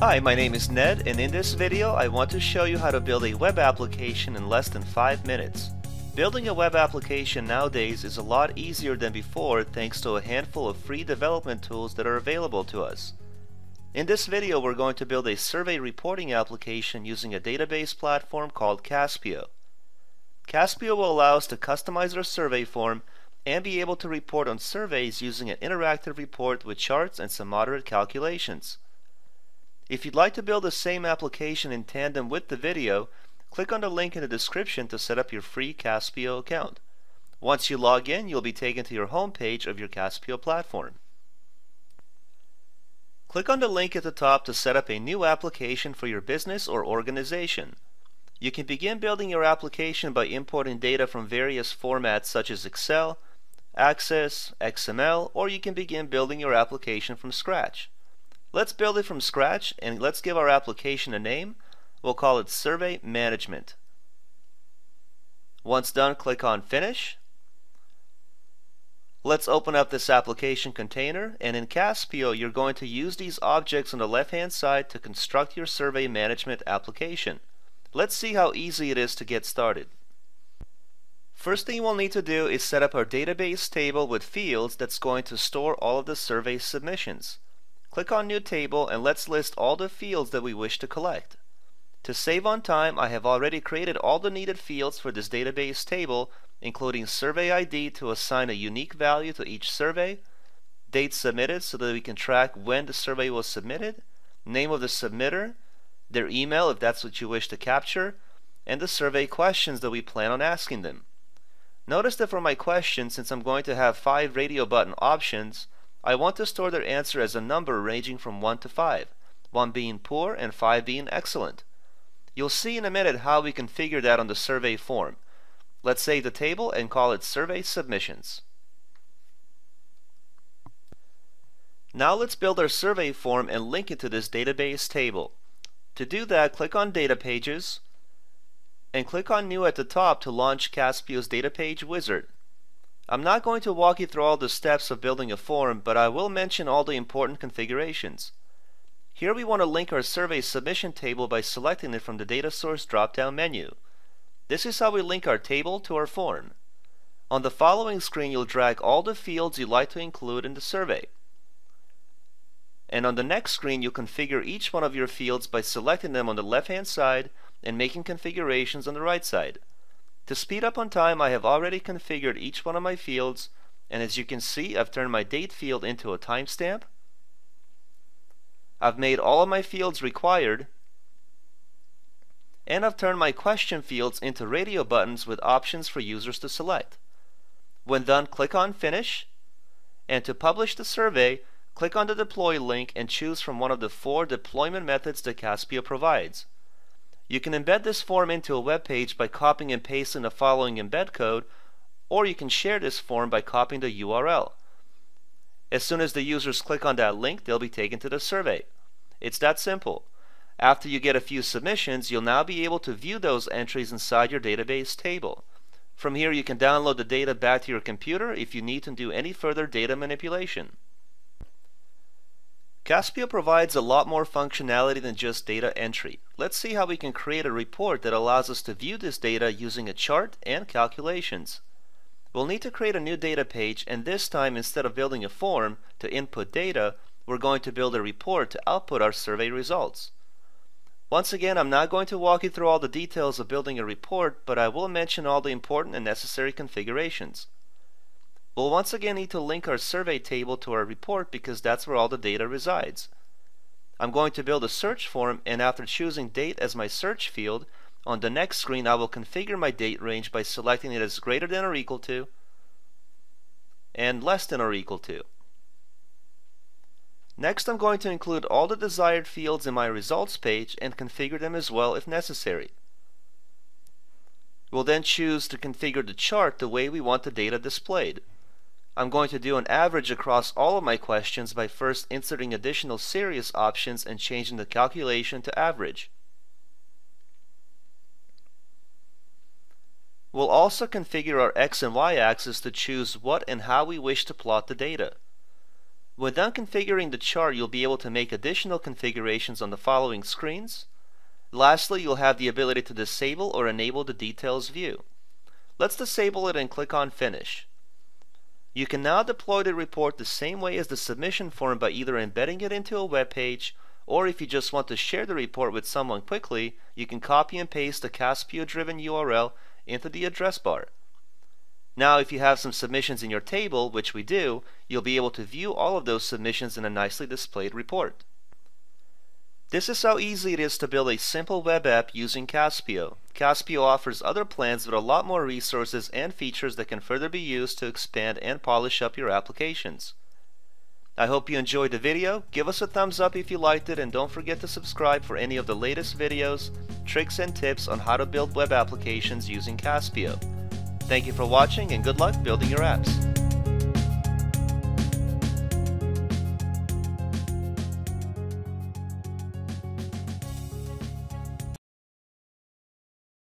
Hi, my name is Ned, and in this video I want to show you how to build a web application in less than 5 minutes. Building a web application nowadays is a lot easier than before thanks to a handful of free development tools that are available to us. In this video we're going to build a survey reporting application using a database platform called Caspio. Caspio will allow us to customize our survey form and be able to report on surveys using an interactive report with charts and some moderate calculations. If you'd like to build the same application in tandem with the video, click on the link in the description to set up your free Caspio account. Once you log in, you'll be taken to your home page of your Caspio platform. Click on the link at the top to set up a new application for your business or organization. You can begin building your application by importing data from various formats such as Excel, Access, XML, or you can begin building your application from scratch. Let's build it from scratch, and let's give our application a name. We'll call it Survey Management. Once done, click on Finish. Let's open up this application container, and in Caspio you're going to use these objects on the left hand side to construct your Survey Management application. Let's see how easy it is to get started. First thing we'll need to do is set up our database table with fields that's going to store all of the survey submissions. Click on New Table and let's list all the fields that we wish to collect. To save on time, I have already created all the needed fields for this database table, including survey ID to assign a unique value to each survey, date submitted so that we can track when the survey was submitted, name of the submitter, their email if that's what you wish to capture, and the survey questions that we plan on asking them. Notice that for my questions, since I'm going to have 5 radio button options, I want to store their answer as a number ranging from 1 to 5, 1 being poor and 5 being excellent. You'll see in a minute how we configure that on the survey form. Let's save the table and call it Survey Submissions. Now let's build our survey form and link it to this database table. To do that, click on Data Pages and click on New at the top to launch Caspio's Data Page Wizard. I'm not going to walk you through all the steps of building a form, but I will mention all the important configurations. Here we want to link our survey submission table by selecting it from the data source drop-down menu. This is how we link our table to our form. On the following screen you'll drag all the fields you'd like to include in the survey. And on the next screen you'll configure each one of your fields by selecting them on the left-hand side and making configurations on the right side. To speed up on time, I have already configured each one of my fields, and as you can see, I've turned my date field into a timestamp. I've made all of my fields required, and I've turned my question fields into radio buttons with options for users to select. When done, click on Finish, and to publish the survey, click on the Deploy link and choose from one of the 4 deployment methods that Caspio provides. You can embed this form into a web page by copying and pasting the following embed code, or you can share this form by copying the URL. As soon as the users click on that link, they'll be taken to the survey. It's that simple. After you get a few submissions, you'll now be able to view those entries inside your database table. From here you can download the data back to your computer if you need to do any further data manipulation. Caspio provides a lot more functionality than just data entry. Let's see how we can create a report that allows us to view this data using a chart and calculations. We'll need to create a new data page, and this time instead of building a form to input data, we're going to build a report to output our survey results. Once again, I'm not going to walk you through all the details of building a report, but I will mention all the important and necessary configurations. We'll once again need to link our survey table to our report because that's where all the data resides. I'm going to build a search form, and after choosing date as my search field, on the next screen I will configure my date range by selecting it as greater than or equal to and less than or equal to. Next I'm going to include all the desired fields in my results page and configure them as well if necessary. We'll then choose to configure the chart the way we want the data displayed. I'm going to do an average across all of my questions by first inserting additional series options and changing the calculation to average. We'll also configure our X and Y axis to choose what and how we wish to plot the data. Without configuring the chart, you'll be able to make additional configurations on the following screens. Lastly, you'll have the ability to disable or enable the details view. Let's disable it and click on Finish. You can now deploy the report the same way as the submission form by either embedding it into a web page, or if you just want to share the report with someone quickly, you can copy and paste the Caspio-driven URL into the address bar. Now, if you have some submissions in your table, which we do, you'll be able to view all of those submissions in a nicely displayed report. This is how easy it is to build a simple web app using Caspio. Caspio offers other plans with a lot more resources and features that can further be used to expand and polish up your applications. I hope you enjoyed the video. Give us a thumbs up if you liked it, and don't forget to subscribe for any of the latest videos, tricks and tips on how to build web applications using Caspio. Thank you for watching, and good luck building your apps.